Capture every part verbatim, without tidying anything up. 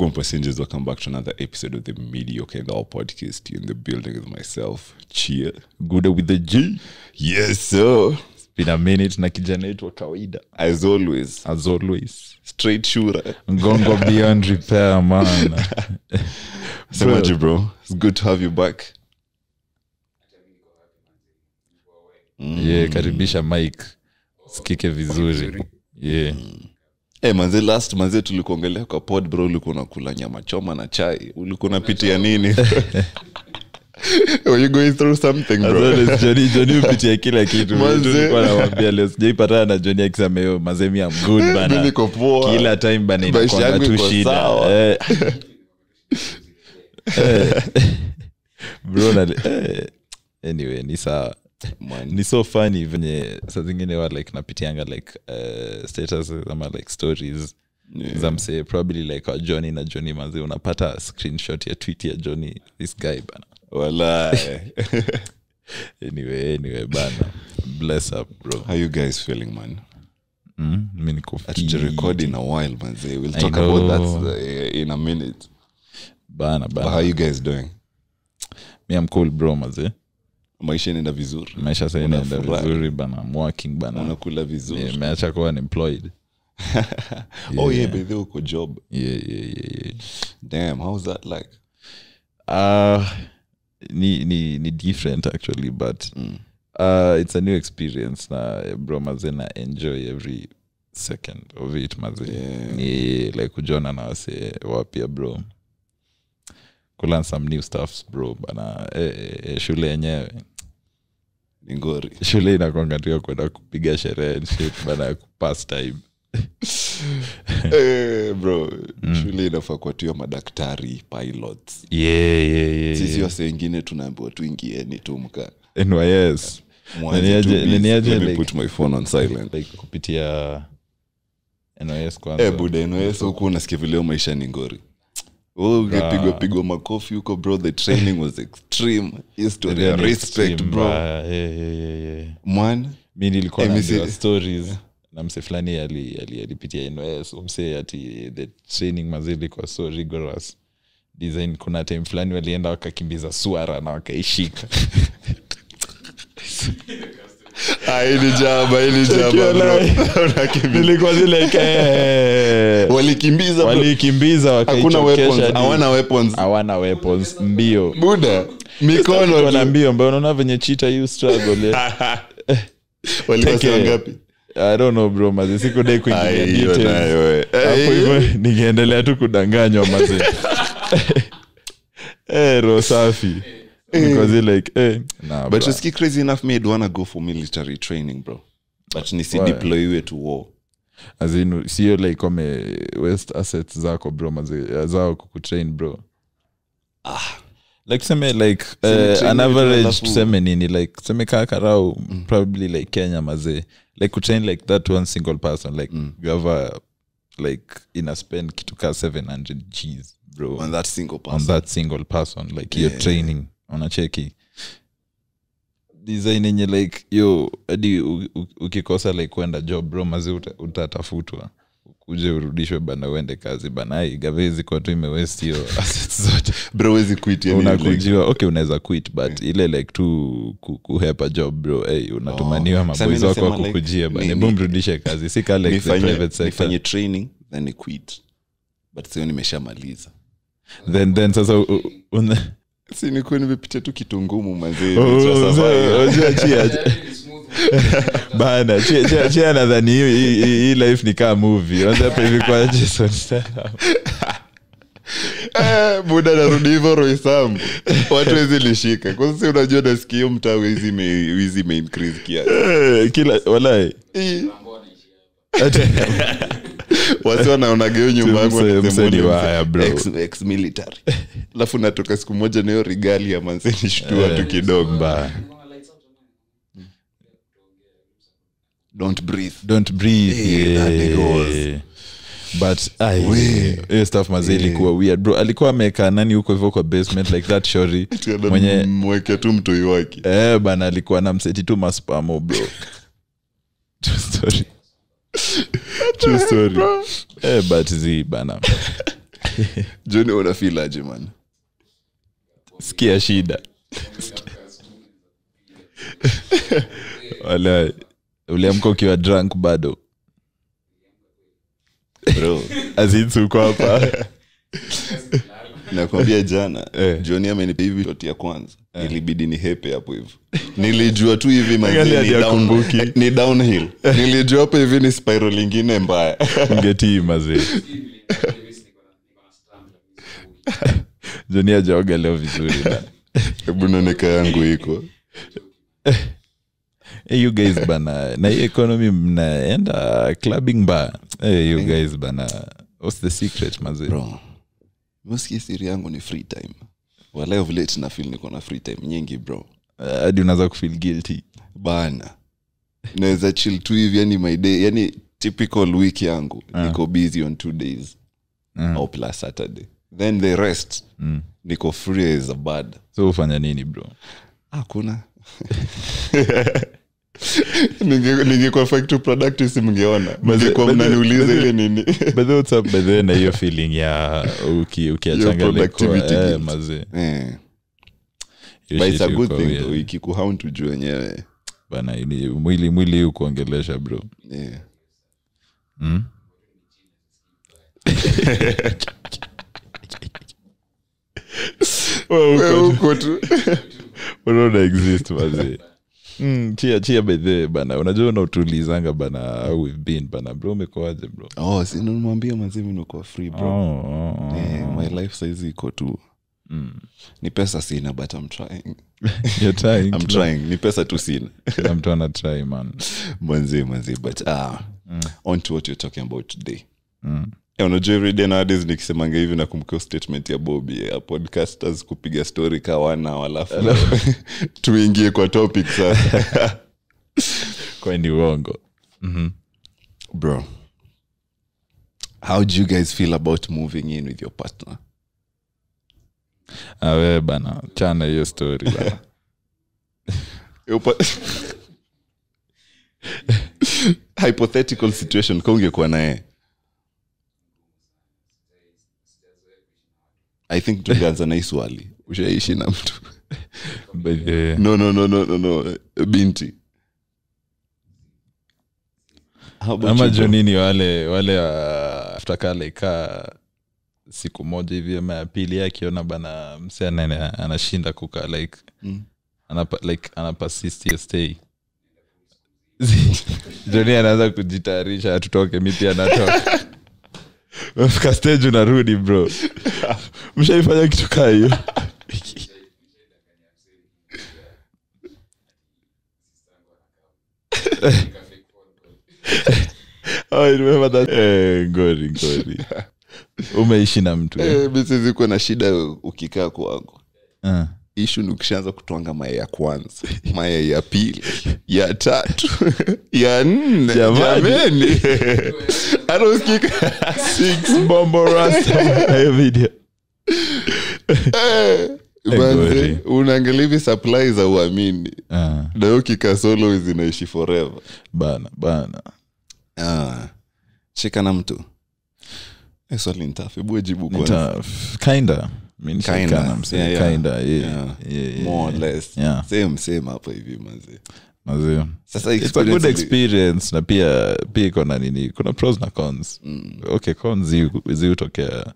Welcome, passengers. Welcome back to another episode of the Mediocre and All Podcast. In the building with myself, Cheer. Good with the G. Yes, sir. It's been a minute na kijana yetu wa kawaida. As always. As always. Straight shooter. Ngongo beyond repair, man. So much, bro. It's good to have you back. Mm. Yeah, karibisha Mike. Sikike vizuri. Yeah. Mm. Eh, manze last manze tulikuongelea kwa pod bro, ulikuwa unakula nyama choma na chai. Ulikuwa unapitia nini? Were you going through something, bro? As Johnny, Johnny upitia kila kitu. Tulikuwa nawaambia leo sijaipata na Johnny akisema yo manze mi am good bana. Niko poa. Kila time bana inakuwa tu shida. Eh. Bro na eh. Anyway, ni sawa. Man, it's so funny when something in about like napitianga like uh, status ama like stories as I'm say probably like Johnny na Johnny manzi unapata screenshot ya tweet ya Johnny this guy bana wala. anyway anyway bana, bless up bro, how you guys feeling man? Mm, mimi niko fit record in a while manzi, we'll talk about that uh, in a minute bana bana. But how you guys doing? Me I'm cool bro manzi. Maisha inaenda vizuri. Maisha sasa inaenda vizuri bana. I'm working bana. Unakula vizuri. Yeah, nimeacha kuwa unemployed. Oh yeah, yeah baby, uko job. Yeah, yeah, yeah, yeah. Damn, how's that like? Uh ni ni ni different actually, but mm. uh it's a new experience na bro mazena enjoy every second of it mazena. Yeah. Ni like kujona na wase wapia bro. Kulan some new stuffs bro bana eh, eh, shule yenyewe ngori shule inakongatia kwenda kupiga sherehe bana pass time. Eh bro mm. shule inafaa kuatia madaktari pilots yeah yeah yeah sisi wase wengine tunaambiwa tuingieni tumka N Y S naniaje like put my phone on silent like kupitia N Y S kwanza eh bude N Y S huko unasikia vile maisha ni ngori. Oh, gepigwa pigwa makofi huko bro, the training was extreme. Used to respect extreme, bro. Yeah yeah yeah. Man, mimi nilikuwa na the stories yeah. na mse fulani ali alipitia ali N Y S umse ati the training mazidi kwa so rigorous. Design kuna time fulani walienda wakakimbiza swara na wakaishika. Aili jaba ili jaba nilikuwa zile like walikimbiza walikimbiza wakaikesha hakuna weapons hawana weapons hawana weapons mbio buda mikono wana mbio mbona unaona venye cheater you struggle walikosea ngapi? I don't know bro maze siku dai kuingia details hapo hivyo ningeendelea tu kudanganywa maze eh rosafi because he like eh nah, but it's crazy enough me don't want to go for military training bro but ni si deploy we to war as in see like come west assets zako bro maze zao ku train bro ah like seme like uh, an average seme nini like seme kakarao mm. probably like Kenya maze like ku train like that one single person like mm. you have a like in a spend kitu ka seven hundred G's bro on that single person on that single person like yeah. your training ona cheki design yenye like yo hadi ukikosa like kwenda job bro mazi utatafutwa uje urudishwe bana uende kazi bana igavezi kwa tu imewaste hiyo assets zote bro wezi quit yani unakujua okay unaweza quit but yeah. ile like tu kuhepa job bro hey unatumaniwa oh. maboys wako kukujia bana boom rudishe kazi sika like nifanye, the private sector nifanye training then I quit but sio nimeshamaliza then then sasa so, una so, sini kwani vipitia tu kitungumu mazee unajua chia bana chia chia nadhani hii hii life ni kama movie unajua hapa hivi kwa Jason Statham eh buda narudi hivyo roisam watu wezilishika kwa sababu unajua nasikia mtaa wezi wezi main increase kiasi kila walai watu wanaona geo nyumba yangu wanasema bro ex military alafu natoka siku moja na hiyo regali ya manzeni shtua tu kidogo ba don't breathe don't breathe yeah, yeah. but i yeah. stuff mazeli yeah. kuwa weird bro alikuwa amekaa nani huko hivyo kwa basement like that shori mwenye mweke tu mtoi wake eh bana alikuwa na mseti tu maspamo bro true story true story eh but zi bana Joni unafeel aje man? Sikia shida. Wala uliamka ukiwa drunk bado. Bro, azitsu kwa hapa. Nakwambia jana eh. Joni amenipa hivi shot ya kwanza eh. Nilibidi ni hepe hapo hivyo. Nilijua tu hivi mimi down, ni downhill. Nilijua hapo hivi ni spiral nyingine mbaya. Ngeti mazee. Joni ajaoga leo vizuri na hebu noneka yangu iko. Hey you guys bana, na economy mnaenda clubbing bar. Hey you guys bana, what's the secret mazee? Bro. Msikia siri yangu ni free time. Wala of late na feel niko na free time nyingi bro. Hadi uh, unaanza ku feel guilty. Bana. Naweza chill tu hivi yani my day, yani typical week yangu. Uh. Niko busy on two days. Uh. Or plus Saturday. Then the rest. Mm. Niko free as a bird. So ufanya nini bro? Ah kuna. Ninge ninge kwa factory product simngeona mziko mnaniuliza ile nini but what's up by then hiyo feeling ya uki ukiachanga na activity mzee eh but it's a good thing though ikikuhound to juu wenyewe bana mwili mwili ukuongelesha bro eh mm wewe uko tu unaona exist mzee Mm, chia chia bethe bana. Unajua unatulizanga bana. We've been bana bro umekoaje bro? Oh, si nimwambia manzi mimi niko free bro. Oh, oh, oh. Eh, my life size iko tu. Mm. Ni pesa sina but I'm trying. You're trying. I'm trying. Ni pesa tu sina. I'm trying to try man. Manzi manzi but ah mm. on to what you're talking about today. Mm. Unajua every day nowadays nikisemanga hivi na kumkeo statement ya Bobby ya podcasters kupiga story kawana walafu tuingie kwa topic sasa kwa ni uongo mhm bro how do you guys feel about moving in with your partner ah we bana chana hiyo story bana hypothetical situation kungekuwa nae I think tungeanza na swali. Ushaishi na mtu? But uh, no no no no no no binti. Ama Jonini wale wale uh, after kale ka siku moja hivi ama pili akiona bana msana anashinda kuka like mm. ana like ana persist to stay. Jonini anaanza kujitayarisha tutoke mimi pia natoka. Wafika stage unarudi bro. Mshaifanya kitu kaa hiyo. I remember that. Eh, ngori ngori. Umeishi na mtu. Eh, mimi siko na shida ukikaa kwangu. Ah. Issue ni ukishaanza kutwanga mayai ya kwanza, mayai ya pili, ya tatu, ya nne. Jamani. I don't kick six bombo rasta hiyo video. Basi unaangalia supplies au uamini. Na hiyo kika solo zinaishi forever. Bana bana. Ah. Cheka na mtu. Eso lintafe bujibu kwa. Nita kinda. Mean kinda. Yeah, kinda. Yeah. Yeah. Yeah, yeah. More or less. Yeah. Same same hapo hivi mzee. Mzee. Sasa it's a good experience na pia pia kuna nini? Kuna pros na cons. Mm. Okay, cons hizo utokea.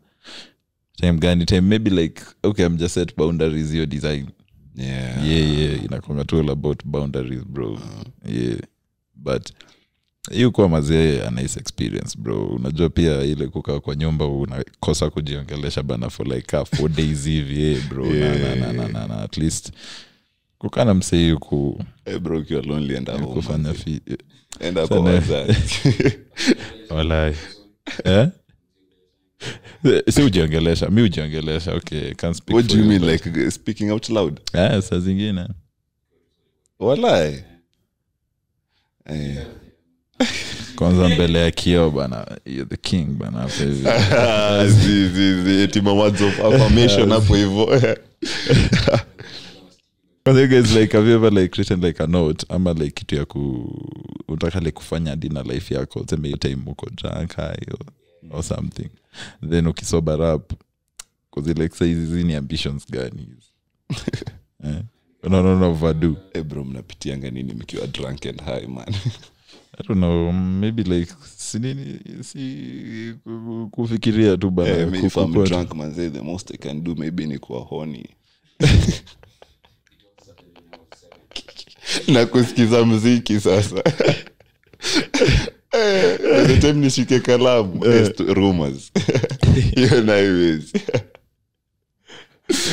Time gani time maybe like okay I'm just set boundaries your design yeah yeah yeah inakonga tu about boundaries bro uh. yeah but hiyo kwa mazee ana nice experience bro unajua pia ile kukaa kwa nyumba unakosa kujiongelesha bana for like four days hivi bro yeah. na, na, na, na, na at least kukaa na msee yuko hey bro you are lonely and home kufanya fi and hapo wazazi walai eh siujiongelesha mimi ujiongelesha okay can't speak what do you mean but... like speaking out loud ah saa zingine walai eh kwanza mbele ya kio bana you're the king bana baby zi zi zi eti words of affirmation hapo hivyo but you guys like have you ever like written like a note ama like kitu ya ku unataka like kufanya dinner life yako sema hiyo time uko drunk hiyo or something. Then ukisober up, because ile exercise hizi ni ambitions gani hizi? Eh? No, no, no, vadu. Hey bro, mnapitianga nini mkiwa drunk and high, man? I don't know, maybe like sinini si kufikiria tu bana. Hey, if I'm a drunk man, say the most I can do maybe ni kuwa horny. Na kusikiza muziki sasa. By the time nishike kalamu, it's rumors. You know anyways.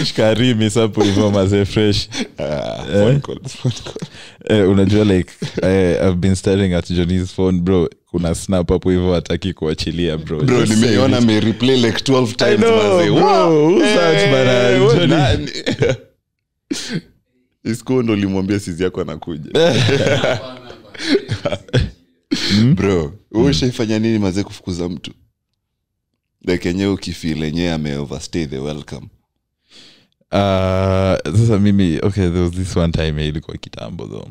Shkarimi sapo hivyo mazee fresh. Ah, phone call, phone call. Eh, unajua like eh, I've been staring at Johnny's phone, bro. Kuna snap hapo hivyo hataki kuachilia, bro. Bro, nimeona me replay like twelve times mazee. Wow, who's that man? Johnny. Isko ndo limwambia sizi yako anakuja. Bro, ushaifanya nini mazee kufukuza mtu? Like yenyewe ukifeel yenyewe ame overstay the welcome. Uh, sasa mimi, okay, there was this one time ilikuwa kitambo though.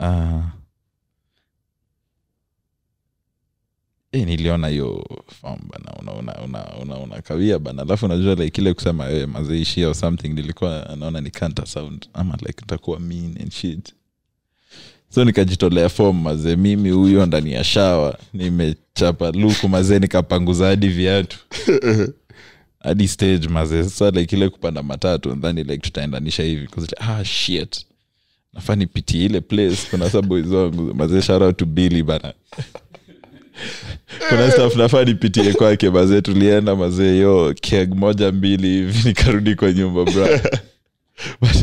Uh, eh, niliona yo famba na una una una una kawia bana. Alafu unajua like kile kusema wewe mazeishi or something, nilikuwa naona ni counter sound ama like nitakuwa mean and shit. So nikajitolea form mazee, mimi huyo ndani ya shower nimechapa luku mazee, nikapanguza hadi viatu. At this stage mazee, sasa like ile kupanda matatu and then like tutaendanisha hivi because like, ah shit, nafani piti ile place kuna sub boys wangu mazee, shout out to Billy bana. Kuna staff nafani piti kwake mazee, tulienda mazee yo keg moja mbili hivi nikarudi kwa nyumba bro. But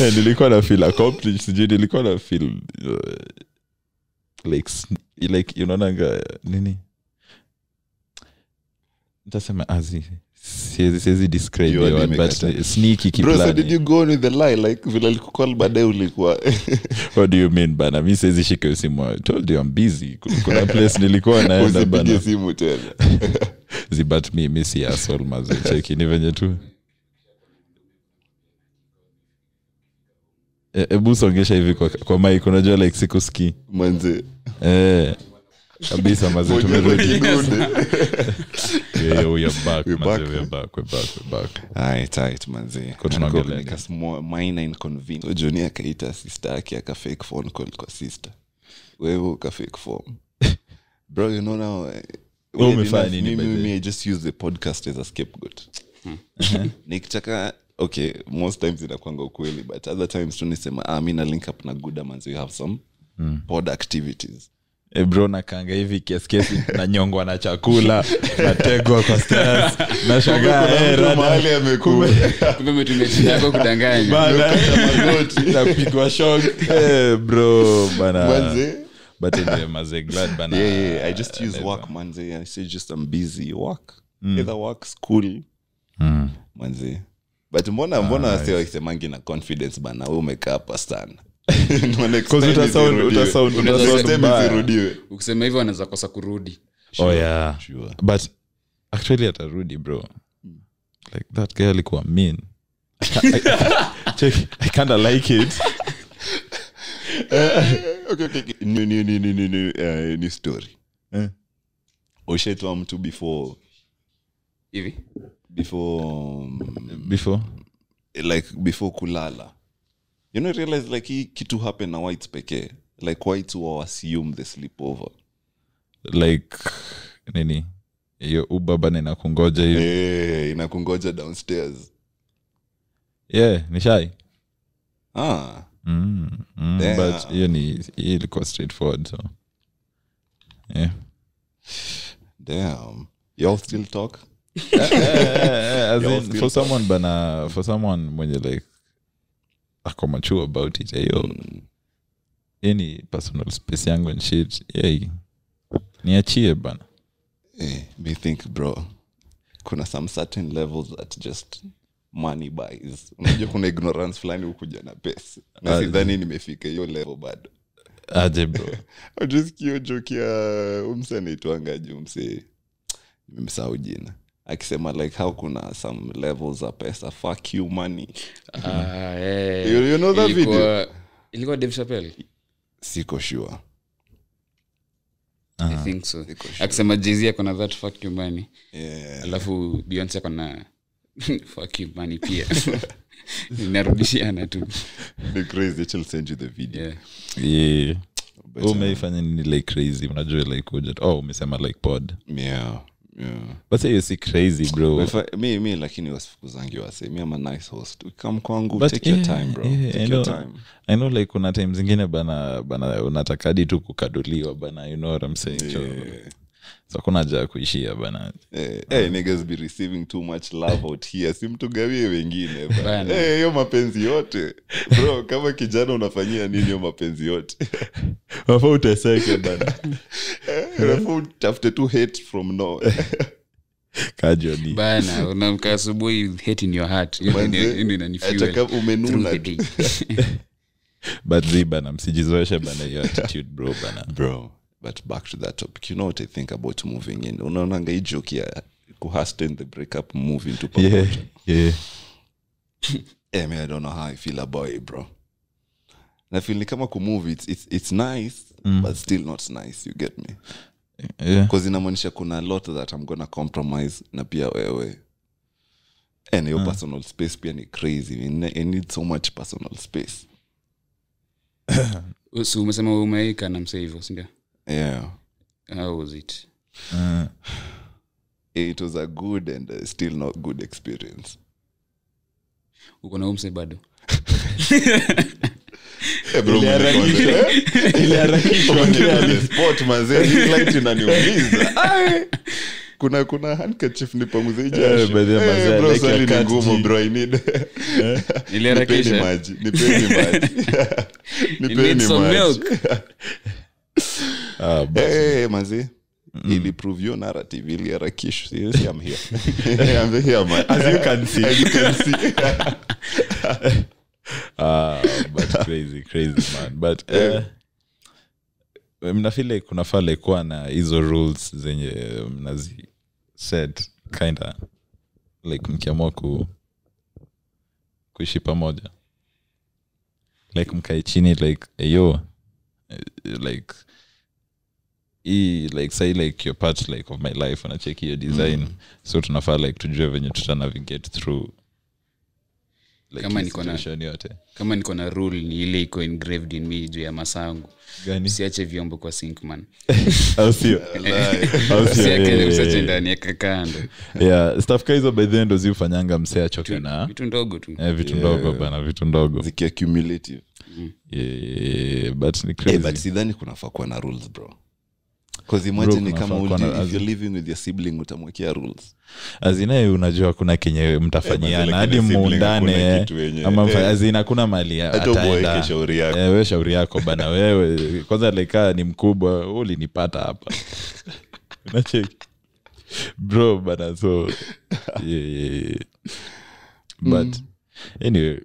and nilikuwa na feel accomplished, sijui nilikuwa na feel uh, like like you know nanga nini ndasema azi siezi siezi describe you one, but uh, sneaky kiplani. Bro, so did you go on with the lie like vile alikukall baadaye ulikuwa? What do you mean bana? Mimi siezi shika usimu. I told you I'm busy. Kuna place nilikuwa naenda bana. Usipige simu tena. Zibat me mimi si asshole mazo. Check in even yetu. Ebu songesha hivi kwa kwa mic, unajua like sikusikii. Manze. Eh. Kabisa mazo tumerudi. Yeah, we are back. We're back. We're back. We're back. We're back. Hai, tight manzi. Kutunaongelea because minor inconvenience. Johnny akaita sister yake aka fake phone call kwa sister. Wewe uka fake phone. Bro, you know now. Umefanya nini by the way? Me just use the podcast as a scapegoat. Nikitaka okay, most times inakuanga ukweli, but other times tunisema ah mimi na link up na good manzi, you have some mm. pod activities. Ebro na kanga hivi kiasi kiasi na nyongwa na chakula na tegwa kwa stars na shagaa era mahali amekuwa kumbe tumetumia yako kudanganya bana na pigwa shock eh bro bana manze but anyway maze glad bana yeah, yeah I just use uh, work manze I say just I'm busy work mm. either work school mm. manze but mbona mbona ah, sio isemangi na confidence bana wewe umekapa sana because uta sound uta sound uta sound zirudiwe ukisema hivyo anaweza kosa kurudi. Oh yeah, sure. But actually atarudi bro, like that guy alikuwa mean. Check, I kind of like it. uh, okay okay no no no no no uh, ni story eh ushetwa mtu before hivi before um, before like before kulala. You know, realize like hii kitu happen na whites pekee. Like whites who assume the sleepover. Like nini? Hiyo ubaba na inakungoja hiyo. Eh, inakungoja downstairs. Yeah, nishai. Ah. Mm, mm, but hiyo ni ilikuwa straightforward so. Yeah. Damn. Y'all still talk? Yeah, yeah, yeah. As in, for talk? Someone bana, for someone mwenye like ako mature about it, ayo mm. any personal space yangu and shit, yeah, niachie bana. Eh, me think bro, kuna some certain levels that just money buys. Unajua kuna ignorance fulani hukuja na pesa. Na sidhani nimefika hiyo level bado. Aje bro. I just kio joke ya umse naitwanga jumse. Nimemsahau jina. Akisema like how kuna some levels of pesa, fuck you money. Ah eh you, you know that ilikuwa, video ilikuwa Dave Chappelle siko sure Uh-huh. I think so. Akisema Jay-Z kuna that fuck you money. Yeah. Alafu Beyonce kuna fuck you money pia. Ninarudishiana tu. The crazy they'll send you the video. Yeah. Yeah. Oh, umeifanya nini like crazy? Unajua like ujat. Oh, umesema like pod. Yeah. Yeah. But say you see crazy bro. If I, me me lakini wasifukuzangi wase. Me I'm a nice host. We come kwangu, but take yeah, your time bro. Yeah, take I your know, time. I know like kuna times zingine bana bana unatakadi tu kukaduliwa bana, you know what I'm saying? Yeah. So kuna haja kuishia bana. Eh, hey, niggas be receiving too much love out here. Simtugawie wengine bana. Eh, hey, hiyo mapenzi yote. Bro, kama kijana unafanyia nini hiyo mapenzi yote? Hapo utaseke bana. Hapo tafute tu hate from no. Kajoni. Bana, unamka asubuhi hate in your heart. Ndio inanifuel. Atakapo umenuna. But zibana msijizoeshe bana hiyo attitude bro bana. Bro. But back to that topic, you know what I think about moving in. Unaonanga hii joke ya kuhasten the breakup move into promotion. Yeah, yeah. I mean, I don't know how I feel about it, bro. Na feel ni kama ku move, it's, it's, it's nice, mm. but still not nice, you get me? Yeah. Because inamaanisha kuna lot that I'm going to compromise na pia wewe. And your uh. personal space pia ni crazy. I need so much personal space. So umesema umeika na msee hivyo, sindio? Yeah. How was it? Uh, it was a good and uh, still not good experience. Uko na umse bado. Ile harakisho. Ile harakisho ni sport mazee light inaniumiza. Kuna kuna handkerchief nipanguze jasho. By the mazee like ni ngumu bro, I need. Ile harakisho ni maji, nipeni maji. Nipeni maji. Ah, uh, hey, manzi. Mm. Ili prove your narrative, ili arakish. Seriously, I'm here. I'm here, man. As you can see. As you can see. Ah, uh, but crazy, crazy, man. But, uh, mna feel like kunafale kuwa na hizo rules zenye mnazi set, kinda, like mkiamua ku, kuishi pamoja. Like mkae chini, like, yo, like, I like say like your part like of my life and I check your design mm. so tunafaa like tujue venye tutanavigate through like kama niko na kama niko na rule ni ile iko engraved in me juu ya masangu usiache vyombo kwa sink man au sio au sio yake usiache ndani ya kando yeah stuff kaizo by the end of you fanyanga msea choke na vitu ndogo tu eh vitu ndogo bana vitu ndogo ziki accumulative mm. yeah but ni crazy eh but sidhani kunafaa kuwa na rules bro. Because imagine bro, kama uli, if you're living with your sibling utamwekea rules. Azina unajua kuna kenye mtafanyiana hadi muundane ama eh, azina kuna mali ataenda. Eh wewe shauri yako bana wewe kwanza leka ni mkubwa ulinipata hapa. Unacheki. Bro bana so yeah, yeah. But mm. anyway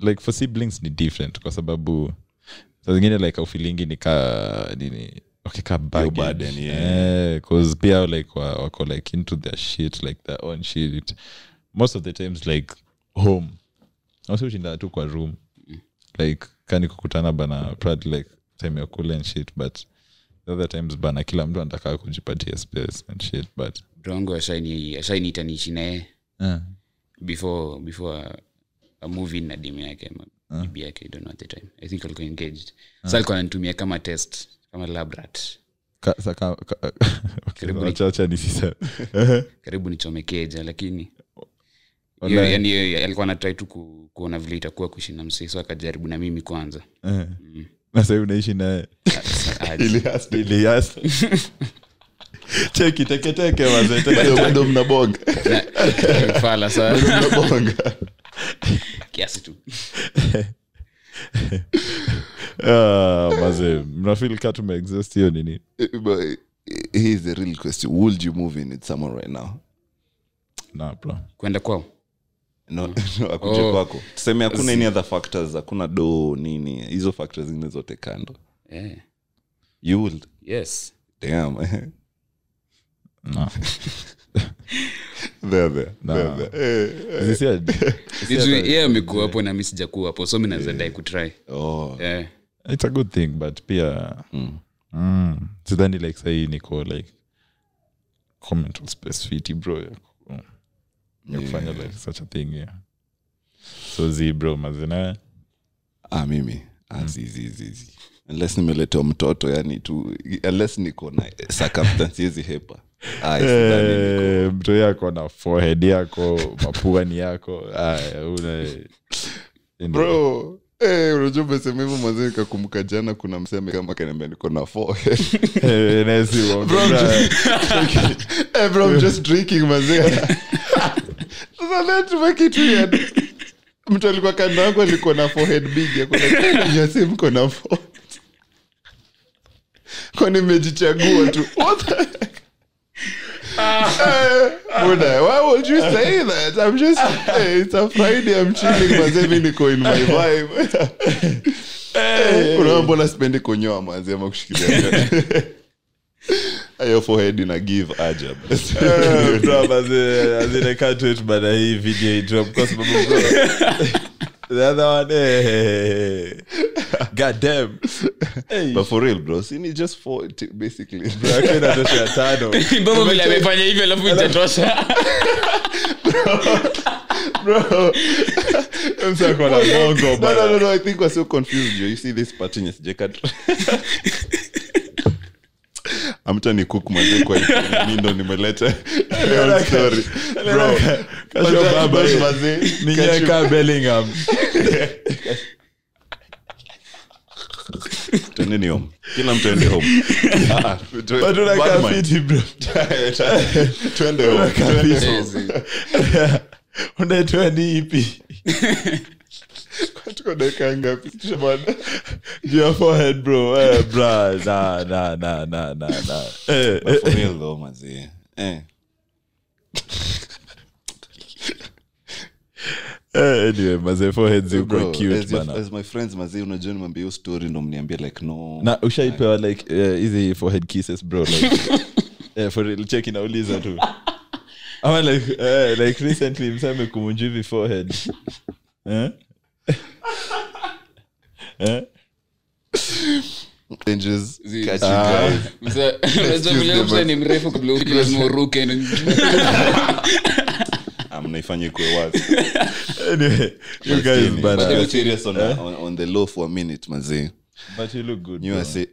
like for siblings ni different kwa sababu so zingine like ufilingi ni ka nini okay ka burden yeah because yeah, pia like wako like into their shit like their own shit most of the times like home also ushinda tu kwa room like kani kukutana bana proud like time ya cool and shit but the other times bana kila mtu anataka kujipatia space and shit but dongo ashaini ashaini tanishi naye uh. before before a, a movie na dimi yake uh. bibi yake I don't know at the time I think I'll go engaged uh. so alikuwa anatumia kama test kama lab rat ka saka karibu chacha ni sasa karibu nichomekeje lakini yani alikuwa anatry tu kuona vile itakuwa kuishi na msee so akajaribu na mimi kwanza eh na sasa unaishi naye Elias Elias cheki teke teke waze teke ndo mnabonga fala sana ndo mnabonga kiasi tu ah mazee mnafeel kama tumeexist hiyo nini but here's the real question would you move in with someone right now nah bro kwenda kwao no akuje kwako tuseme hakuna any other factors hakuna do nini hizo factors zingine zote kando eh you would yes damn no there there there there is it is yeah miku hapo na mimi sijakuwa hapo so mimi nazadai ku try oh yeah it's a good thing but pia mm. Mm. Sidhani like sahi niko like comment space fiti bro ya yeah. yeah. kufanya like such a thing yeah. So zi bro mazina ah mimi azizi zizi unless nimeleta mtoto yani tu unless niko na circumstances hizi hapa ah sidhani niko mtoto yako na forehead yako mapua ni yako ah una bro. Eh, unajua sema hivyo mwanzo nikakumbuka jana kuna mseme kama kaniambia niko na forehead. Eh, nasi wao. Eh, bro, I'm just drinking mzee. Sasa let's make it weird. Mtu alikuwa kando yangu alikuwa na forehead big ya kuna nyasi mko na forehead. Kwani mmejichagua tu. What the heck? Uh, Buda, why would you say that? I'm just, hey, it's a Friday, I'm chilling, mazee mimi niko in my vibe. Hey, kuna mbona spende konyoa mazee ama kushikilia. Ayo forehead ina give ajab. Bro, mazee, azile can't wait baada hii video drop kwa sababu bro. The other one, hey. God damn. Hey. But for real, bro, sini just for t- basically. Bro, akina tosha tano. Bro, mimi nimefanya hivyo alafu itatosha. Bro. Bro. I'm so gonna go, but no, no, no, I think we're so confused. You see this pattern is jacket. Amta ni cook mzee kwa mimi ndo nimeleta real story bro kasho baba mzee ni yaka Bellingham tuneni home kila mtu ende home but una kafiti bro twende home una twende ipi Katuko deka ngapi jamani? Your forehead bro. Eh bro. Nah nah nah nah nah nah. Eh for real though manzi. Eh. Eh anyway manzi forehead ziko cute bana. As my friends manzi unajua nimwambia hiyo story ndo mniambia like no. Na ushaipewa like easy forehead kisses bro like. Eh for real check ina uliza tu. I mean like eh like recently mseme kumunjivi forehead. Eh? Eh? And just catch you guys. Mzee, mzee mzee ni mrefu kabla ukiwa mruke. I'm naifanya kwa wazi. Anyway, you guys but I'm serious on, eh? on on the low for a minute, mzee. But you look good. You say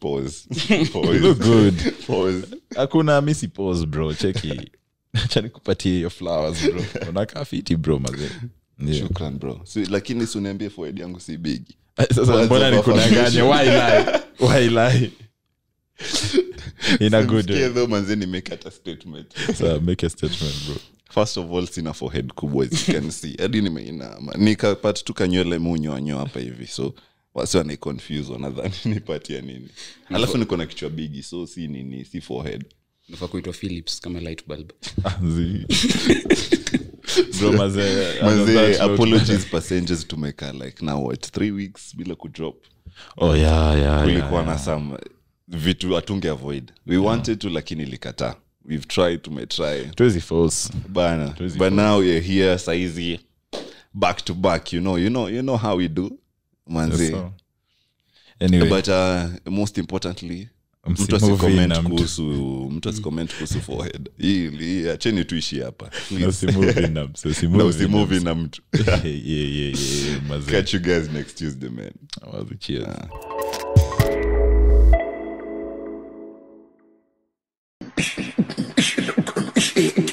pause. Pause. You look good. Pause. Hakuna misi pause bro, cheki. Acha nikupatie your flowers bro. Unaka fiti bro mzee. Yeah. Shukran bro. So, lakini usiniambie forehead yangu si big. Sasa mbona nikudanganya? Why lie? Why lie? Ina good. Sikia though manze ni make a statement. So make a statement bro. First of all sina forehead kubwa as you can see. Hadi nimeinama. Nikapata tu kanywele munyo anyo hapa hivi. So wasi wana confuse wanadhani nipatia nini. Alafu niko na kichwa big so si nini si forehead. Nafaa kuitwa Philips kama light bulb. Zii. Bro mazee mazee apologies passengers to make her like now what three weeks bila ku drop oh yeah yeah kulikuwa yeah, na yeah. some vitu atunge avoid we yeah. wanted to lakini likataa we've tried to may try twizy false bana twizy but false. Now you're here saizi back to back you know you know you know how we do manze yes, so. Anyway but uh, most importantly mtu asicomment kuhusu mtu asicomment kuhusu forehead hii acheni tuishi hapa usimove na usimove usimove na mtu yeah yeah yeah mazee catch you guys next Tuesday man I'll be cheers ah.